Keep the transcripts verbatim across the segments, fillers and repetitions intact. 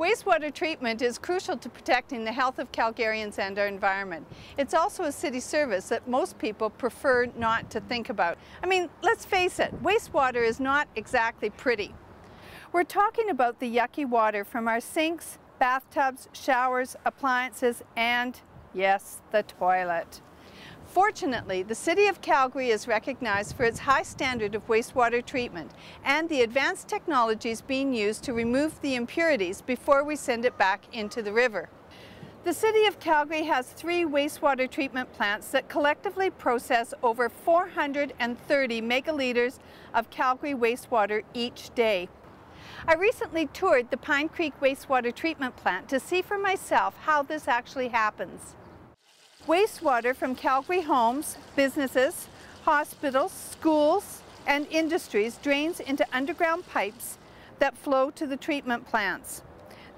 Wastewater treatment is crucial to protecting the health of Calgarians and our environment. It's also a city service that most people prefer not to think about. I mean, let's face it, wastewater is not exactly pretty. We're talking about the yucky water from our sinks, bathtubs, showers, appliances, and yes, the toilet. Fortunately, the City of Calgary is recognized for its high standard of wastewater treatment and the advanced technologies being used to remove the impurities before we send it back into the river. The City of Calgary has three wastewater treatment plants that collectively process over four hundred thirty megaliters of Calgary wastewater each day. I recently toured the Pine Creek Wastewater Treatment Plant to see for myself how this actually happens. Wastewater from Calgary homes, businesses, hospitals, schools, and industries drains into underground pipes that flow to the treatment plants.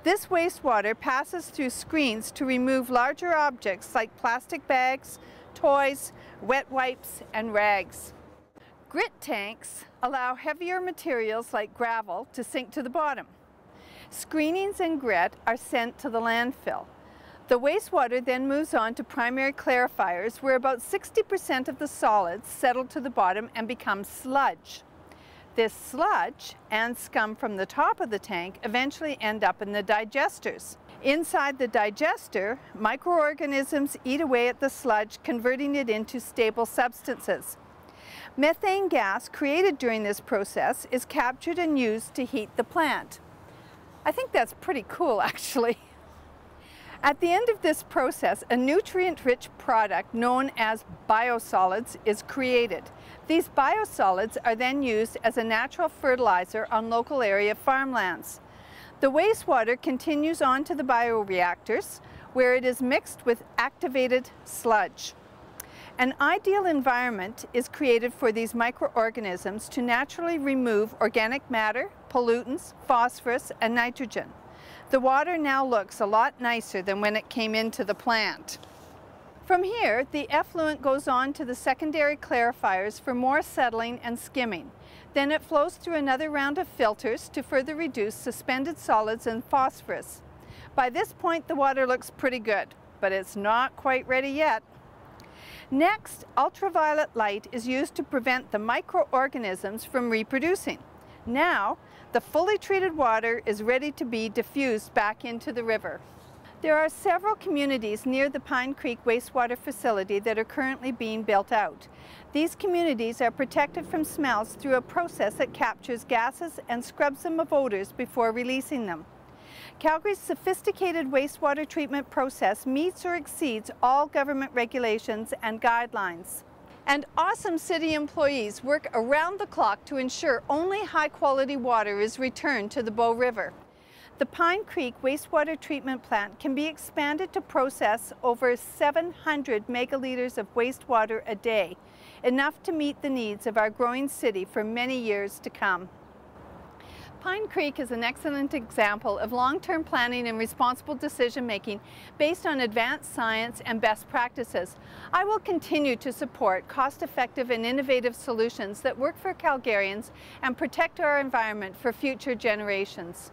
This wastewater passes through screens to remove larger objects like plastic bags, toys, wet wipes, and rags. Grit tanks allow heavier materials like gravel to sink to the bottom. Screenings and grit are sent to the landfill. The wastewater then moves on to primary clarifiers, where about sixty percent of the solids settle to the bottom and become sludge. This sludge and scum from the top of the tank eventually end up in the digesters. Inside the digester, microorganisms eat away at the sludge, converting it into stable substances. Methane gas created during this process is captured and used to heat the plant. I think that's pretty cool, actually. At the end of this process, a nutrient-rich product known as biosolids is created. These biosolids are then used as a natural fertilizer on local area farmlands. The wastewater continues on to the bioreactors, where it is mixed with activated sludge. An ideal environment is created for these microorganisms to naturally remove organic matter, pollutants, phosphorus, and nitrogen. The water now looks a lot nicer than when it came into the plant. From here, the effluent goes on to the secondary clarifiers for more settling and skimming. Then it flows through another round of filters to further reduce suspended solids and phosphorus. By this point, the water looks pretty good, but it's not quite ready yet. Next, ultraviolet light is used to prevent the microorganisms from reproducing. Now, the fully treated water is ready to be diffused back into the river. There are several communities near the Pine Creek Wastewater Facility that are currently being built out. These communities are protected from smells through a process that captures gases and scrubs them of odors before releasing them. Calgary's sophisticated wastewater treatment process meets or exceeds all government regulations and guidelines. And awesome city employees work around the clock to ensure only high-quality water is returned to the Bow River. The Pine Creek Wastewater Treatment Plant can be expanded to process over seven hundred megaliters of wastewater a day, enough to meet the needs of our growing city for many years to come. Pine Creek is an excellent example of long-term planning and responsible decision-making based on advanced science and best practices. I will continue to support cost-effective and innovative solutions that work for Calgarians and protect our environment for future generations.